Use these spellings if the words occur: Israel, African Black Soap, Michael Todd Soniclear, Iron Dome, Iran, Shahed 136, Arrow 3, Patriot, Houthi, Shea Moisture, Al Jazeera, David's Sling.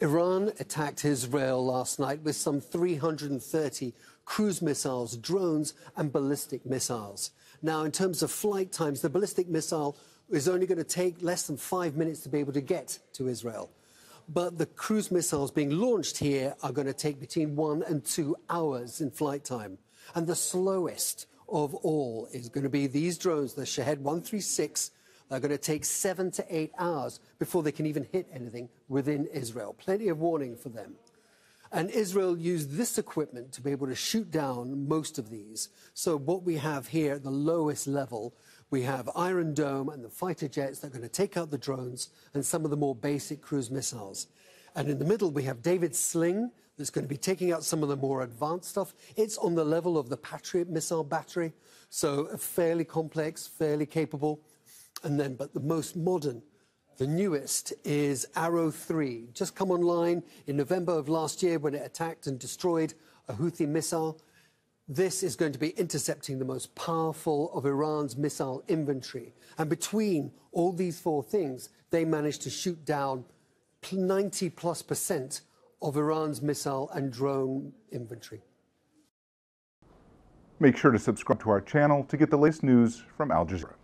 Iran attacked Israel last night with some 330 cruise missiles, drones, and ballistic missiles. Now, in terms of flight times, the ballistic missile is only going to take less than 5 minutes to be able to get to Israel. But the cruise missiles being launched here are going to take between 1 and 2 hours in flight time. And the slowest of all is going to be these drones, the Shahed 136, they're going to take 7 to 8 hours before they can even hit anything within Israel. Plenty of warning for them. And Israel used this equipment to be able to shoot down most of these. So what we have here at the lowest level, we have Iron Dome and the fighter jets that are going to take out the drones and some of the more basic cruise missiles. And in the middle, we have David's Sling that's going to be taking out some of the more advanced stuff. It's on the level of the Patriot missile battery, so fairly complex, fairly capable. And then, but the most modern, the newest, is Arrow 3. Just come online in November of last year when it attacked and destroyed a Houthi missile. This is going to be intercepting the most powerful of Iran's missile inventory. And between all these four things, they managed to shoot down 90+% of Iran's missile and drone inventory. Make sure to subscribe to our channel to get the latest news from Al Jazeera.